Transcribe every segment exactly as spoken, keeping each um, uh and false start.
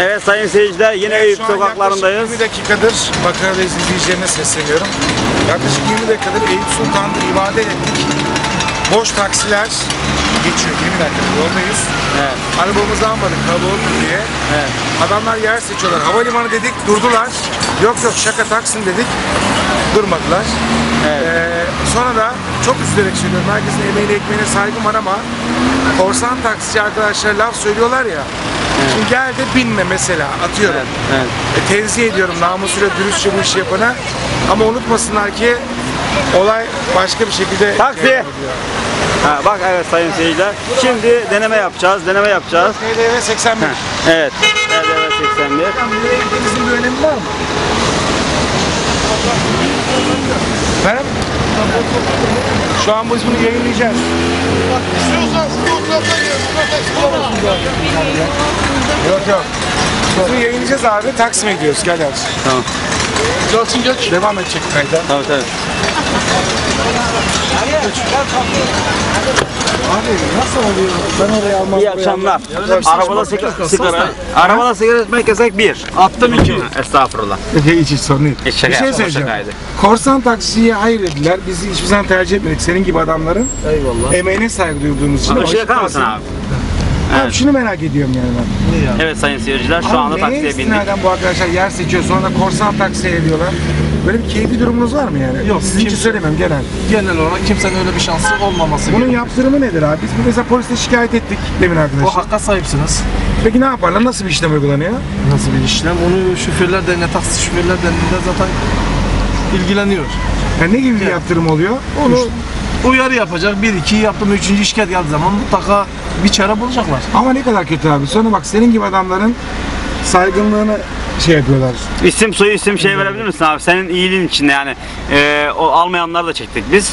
Evet sayın seyirciler, yine evet, Eyüp sokaklarındayız. Yaklaşık yirmi dakikadır Makaradayız izleyicilerine sesleniyorum. Yaklaşık yirmi dakikadır Eyüp Sultan'da ibadet ettik. Boş taksiler geçiyor, yirmi dakikadır yoldayız. Evet. Arabamızı almadık kalabalıktır diye. Evet. Adamlar yer seçiyorlar. Havalimanı dedik, durdular. Yok yok şaka Taksim dedik, durmadılar. Evet. Ee, sonra da çok üzülerek söylüyorum, herkesin emeğine ekmeğine saygım var ama korsan taksici arkadaşlara laf söylüyorlar ya. Evet. Şimdi gel de binme mesela, atıyorum. Evet, evet. E, tenzih ediyorum namusuyla dürüstçe bu işi yapana. Ama unutmasınlar ki olay başka bir şekilde... Taksi! Ha, bak evet sayın seyirciler. Şimdi deneme yapacağız, deneme yapacağız. T D V seksen bir. Ha, evet, T D V seksen bir. Gittiğinizin bir önemi var mı? Efendim? Şu an biz bunu yayınlayacağız. Bak istiyorsan şu fotoğraftan yayınlayalım. Yok yok. Bunu yayınlayacağız abi. Taksim'e gidiyoruz. Gel abi. Tamam. Gelsin geç. Devam edecek kayda. Tamam tamam. Abi nasıl oluyor? Ben oraya almam. İyi akşamlar. Arabada sigara. Arabada sigara etmek yasak bir. Attım iki. Estağfurullah. Hiç hiç sorun değil. Bir şey söyleyeceğim. Korsan taksiciye hayır dediler. Bizi hiçbir zaman tercih etmedik. Senin gibi adamların emeğine saygı duyduğumuz için. Bir şey yakamazsın abi. Evet. Abi şunu merak ediyorum yani ben. Yani? Evet sayın seyirciler, şu abi anda taksiye bindik. Nereden bu arkadaşlar yer seçiyor, sonra korsan taksiye ediyorlar. Böyle bir keyfi durumunuz var mı yani? Yok. Sizin için söylemem genel. Genel olarak kimsenin öyle bir şansı olmaması bunun gerekiyor. Yaptırımı nedir abi? Biz mesela polise şikayet ettik demin arkadaşlar. O hakka sahipsiniz. Peki ne yaparlar? Nasıl bir işlem uygulanıyor? Nasıl bir işlem? Onu şoförler derneği, taksi şoförler derneğinde zaten ilgileniyor. Yani ne gibi bir yani yaptırım oluyor? Onu... Üç... Uyarı yapacak, bir iki yaptım, üçüncü şikayet geldiği zaman mutlaka bir çare bulacaklar. Ama ne kadar kötü abi, sonra bak senin gibi adamların saygınlığını şey yapıyorlar. İsim soyu isim şey verebilir misin abi, senin iyiliğin için yani, e, o almayanları da çektik biz.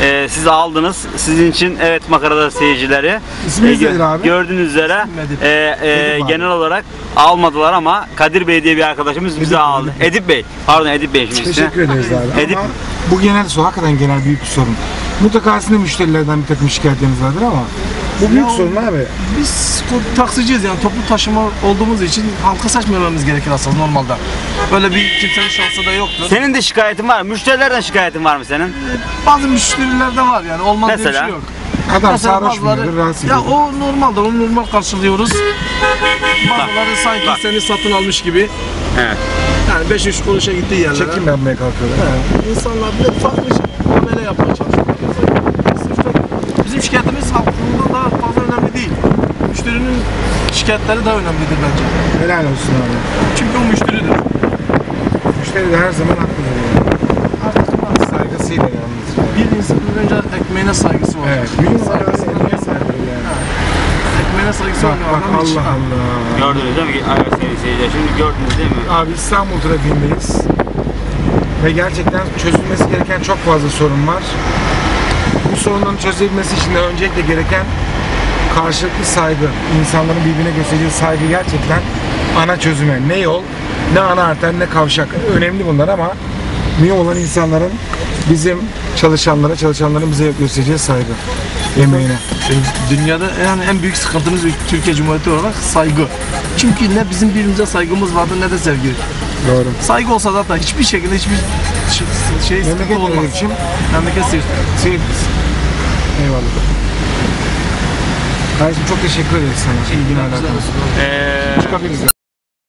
E, siz aldınız, sizin için evet makarada seyircileri e, abi? gördüğünüz üzere e, e, genel olarak almadılar ama Kadir Bey diye bir arkadaşımız bizi aldı. Edip, Edip Bey, pardon Edip Bey. Şimdi teşekkür ederiz abi. Edip, ama bu genel sorun, hakikaten genel büyük bir sorun. Mutlaka aslında müşterilerden bir takım şikayetlerimiz vardır ama bu büyük ya, sorun abi. Biz taksiciyiz yani, toplu taşıma olduğumuz için halka saçmalamamız gerekir aslında normalde. Böyle bir kimsenin şansı da yoktur. Senin de şikayetin var mı? Müşterilerden şikayetin var mı senin? Ee, bazı müşterilerden var yani, olmaz diye bir şey yok. Adam sarhoş mudur, rahatsız ediyor. Ya o normaldir, onu normal karşılıyoruz. Bazıları sanki bak, seni satın almış gibi. Evet. Yani beş üç kuruşa gittiği yerlere. Çekim yapmaya kalkıyorlar. Evet. İnsanlar bile farklı şey amele yapmaya çalışıyor. Bizim şikayetimiz hakkında daha fazla önemli değil. Müşterinin şikayetleri daha önemlidir bence. Helal olsun abi. Çünkü o müşteridir. Müşteri de her zaman haklıdır yani. Artık saygısıyla yalnız. Bir insanın önce ekmeğine saygısı var. Evet. Bir insanın ekmeğine saygısı yani. Ha. Ekmeğine saygısı var. Bak, bak Allah Allah. Gördünüz değil mi? Evet sevgili seyirciler. Şimdi gördünüz değil mi? Abi İstanbul trafiğindeyiz. Ve gerçekten çözülmesi gereken çok fazla sorun var. Bu sorunların çözülmesi için de öncelikle gereken karşılıklı saygı, insanların birbirine gösterdiği saygı gerçekten ana çözüme. Ne yol, ne ana arter, ne kavşak. Önemli bunlar ama mühim olan insanların bizim çalışanlara, çalışanların bize göstereceği saygı. Emeğine. Dünyada yani en büyük sıkıntımız Türkiye Cumhuriyeti olarak saygı. Çünkü ne bizim birbirimize saygımız vardı ne de sevgi. Doğru. Saygı olsa zaten hiçbir şekilde hiçbir şey sıkıntı olmaz. Memleket Sirt'teyiz. Eyvallah. Kardeşim çok teşekkür ederiz sana. İyi günler. Çıkabiliriz.